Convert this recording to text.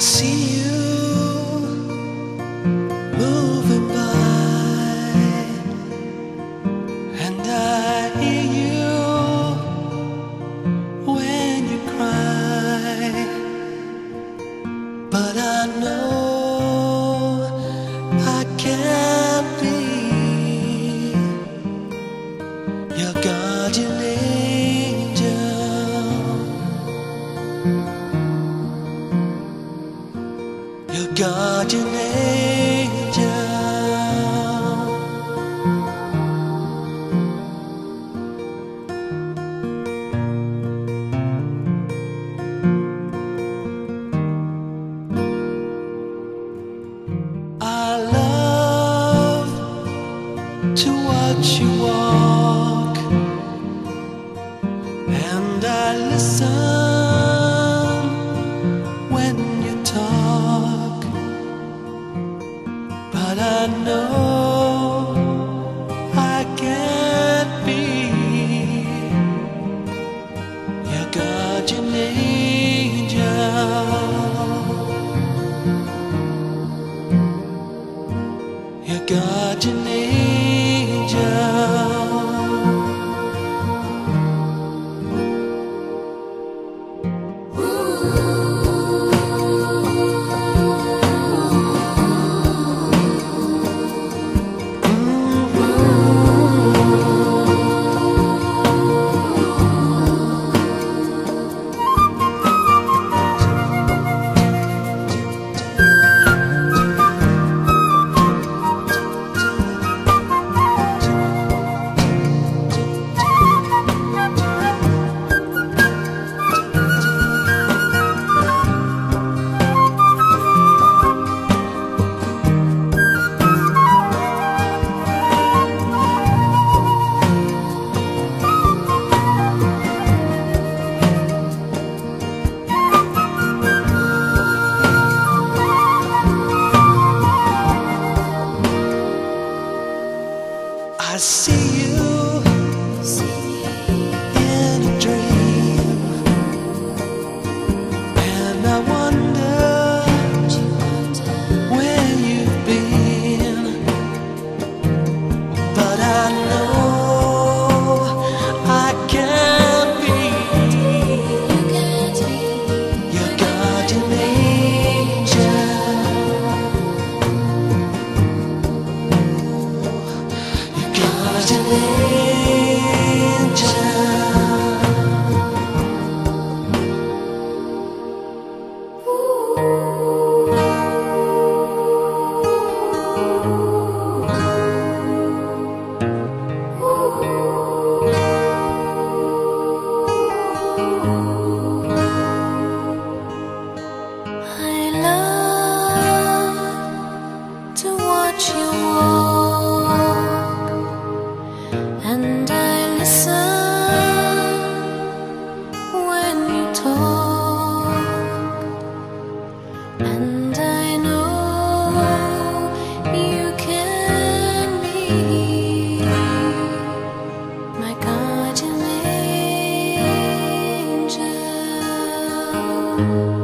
see you moving by, and I hear you when you cry. But I know I can't be your guardian angel. Your guardian angel. I love to watch you walk, and I listen. But I know I can't be your guardian angel, your guardian angel. I see you in a dream, and I wonder where you've been. But I know I can't be your guardian angel. I love to watch you walk, and I listen when you talk, and I know you can be my guardian angel.